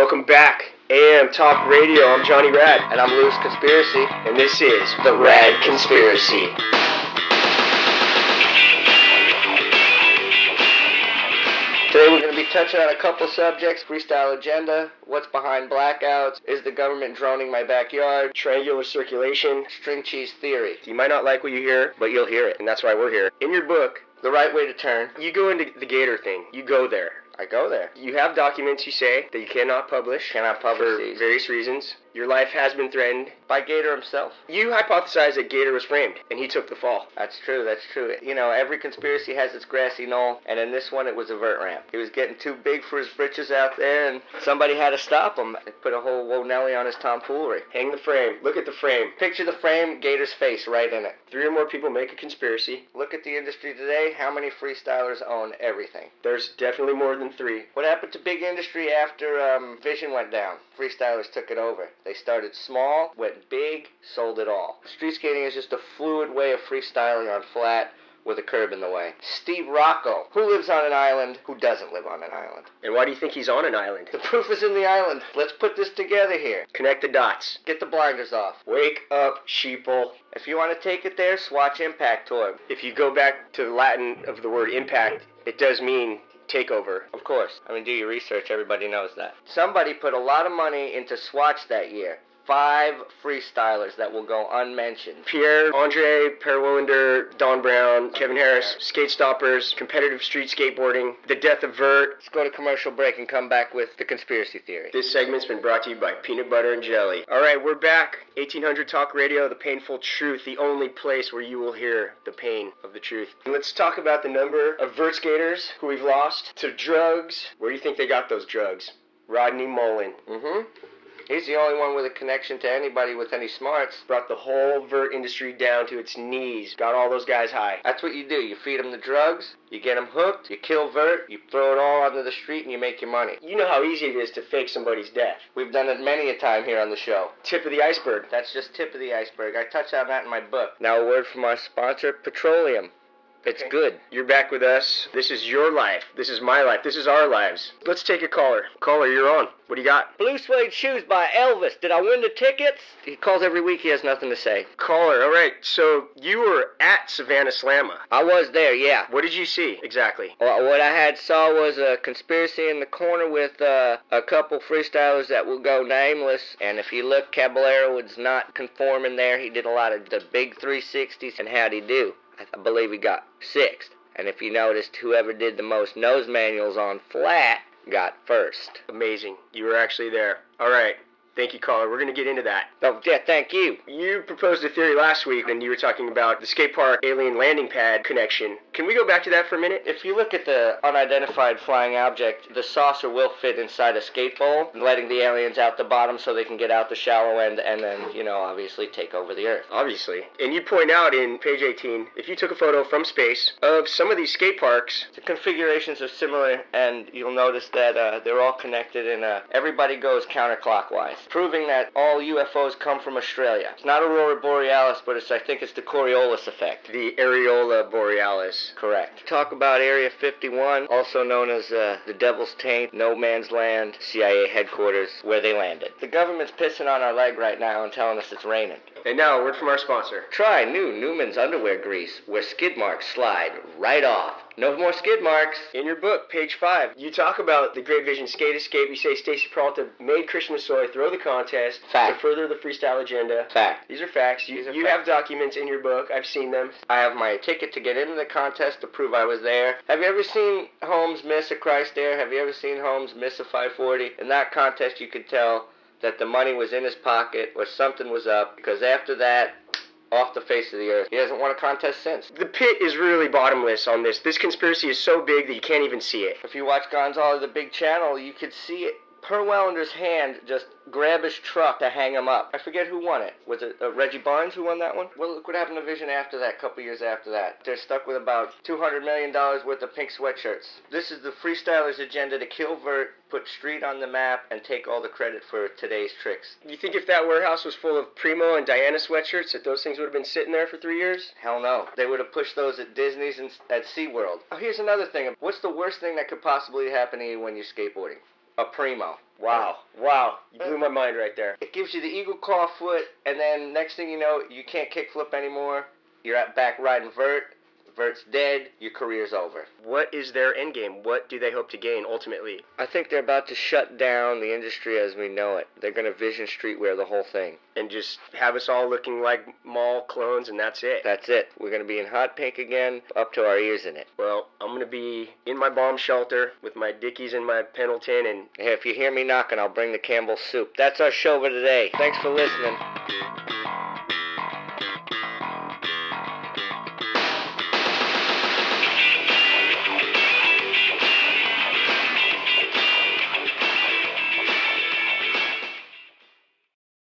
Welcome back, AM Talk Radio. I'm Johnny Rad. And I'm Lewis Conspiracy. And this is The Rad Conspiracy. Today we're going to be touching on a couple subjects: freestyle agenda, what's behind blackouts, is the government droning my backyard, triangular circulation, string cheese theory. You might not like what you hear, but you'll hear it, and that's why we're here. In your book, The Right Way to Turn, you go into the Gator thing. You go there. I go there. You have documents, you say, that you cannot publish for various reasons. Your life has been threatened by Gator himself. You hypothesize that Gator was framed, and he took the fall. That's true. You know, every conspiracy has its grassy knoll, and in this one, it was a vert ramp. He was getting too big for his britches out there, and somebody had to stop him. They put a whole Wonelli on his tomfoolery. Hang the frame. Look at the frame. Picture the frame, Gator's face right in it. Three or more people make a conspiracy. Look at the industry today. How many freestylers own everything? There's definitely more than three. What happened to big industry after Vision went down? Freestylers took it over. They started small, went big, sold it all. Street skating is just a fluid way of freestyling on flat with a curb in the way. Steve Rocco, who lives on an island, who doesn't live on an island. And why do you think he's on an island? The proof is in the island. Let's put this together here. Connect the dots. Get the blinders off. Wake up, sheeple. If you want to take it there, Swatch Impact Tour. If you go back to the Latin of the word impact, it does mean takeover. Of course. I mean, do your research. Everybody knows that. Somebody put a lot of money into Swatch that year. 5 freestylers that will go unmentioned. Pierre, Andre, Per Welinder, Don Brown, Kevin Harris, Skate Stoppers, competitive street skateboarding, the death of vert. Let's go to commercial break and come back with the conspiracy theory. This segment's been brought to you by Peanut Butter and Jelly. All right, we're back. 1800 Talk Radio, the painful truth, the only place where you will hear the pain of the truth. And let's talk about the number of vert skaters who we've lost to drugs. Where do you think they got those drugs? Rodney Mullen. He's the only one with a connection to anybody with any smarts. Brought the whole vert industry down to its knees. Got all those guys high. That's what you do. You feed them the drugs. You get them hooked. You kill vert. You throw it all onto the street and you make your money. You know how easy it is to fake somebody's death. We've done it many a time here on the show. Tip of the iceberg. That's just tip of the iceberg. I touch on that in my book. Now a word from our sponsor, Petroleum. It's good. You're back with us. This is your life. This is my life. This is our lives. Let's take a caller. Caller, you're on. What do you got? Blue Suede Shoes by Elvis. Did I win the tickets? He calls every week. He has nothing to say. Caller, all right. So you were at Savannah Slamma. I was there, yeah. What did you see exactly? Well, what I saw was a conspiracy in the corner with a couple freestylers that will go nameless. And if you look, Caballero was not conforming there. He did a lot of the big 360s. And how'd he do? I believe he got 6th. And if you noticed, whoever did the most nose manuals on flat got 1st. Amazing. You were actually there. All right. Thank you, caller. We're going to get into that. Oh, yeah, thank you. You proposed a theory last week, and you were talking about the skate park alien landing pad connection. Can we go back to that for a minute? If you look at the unidentified flying object, the saucer will fit inside a skate bowl, letting the aliens out the bottom so they can get out the shallow end and then, you know, obviously take over the Earth. Obviously. And you point out in page 18, if you took a photo from space of some of these skate parks, the configurations are similar, and you'll notice that they're all connected, and everybody goes counterclockwise, proving that all UFOs come from Australia. It's not Aurora Borealis, but I think it's the Coriolis effect. The Areola Borealis. Correct. Talk about Area 51, also known as the Devil's Taint, No Man's Land, CIA headquarters, where they landed. The government's pissing on our leg right now and telling us it's raining. And now, a word from our sponsor. Try new Newman's Underwear Grease, where skid marks slide right off. No more skid marks. In your book, page 5, you talk about the Great Vision Skate Escape. You say Stacey Peralta made Krishna throw the contest. Fact. To further the freestyle agenda. Fact. These are facts. You have documents in your book. I've seen them. I have my ticket to get into the contest to prove I was there. Have you ever seen Holmes miss a Christ Air? Have you ever seen Holmes miss a 540? In that contest, you could tell that the money was in his pocket or something was up, because after that, off the face of the Earth. He hasn't won a contest since. The pit is really bottomless on this. This conspiracy is so big that you can't even see it. If you watch Gonzalo, the big channel, you could see it. Per Welinder's hand just grab his truck to hang him up. I forget who won it. Was it Reggie Barnes who won that one? Well, look what happened to Vision after that, a couple years after that. They're stuck with about $200 million worth of pink sweatshirts. This is the freestyler's agenda to kill vert, put street on the map, and take all the credit for today's tricks. You think if that warehouse was full of Primo and Diana sweatshirts, that those things would have been sitting there for 3 years? Hell no. They would have pushed those at Disney's and at SeaWorld. Oh, here's another thing. What's the worst thing that could possibly happen to you when you're skateboarding? A Primo. Wow. You blew my mind right there. It gives you the eagle claw foot, and then next thing you know, you can't kickflip anymore. You're out back riding vert. Vert's dead. Your career's over. What is their end game? What do they hope to gain ultimately? I think they're about to shut down the industry as we know it. They're going to Vision streetwear the whole thing. And just have us all looking like mall clones, and that's it. That's it. We're going to be in hot pink again, up to our ears in it. Well, I'm going to be in my bomb shelter with my Dickies and my Pendleton, and hey, if you hear me knocking, I'll bring the Campbell soup. That's our show for today. Thanks for listening.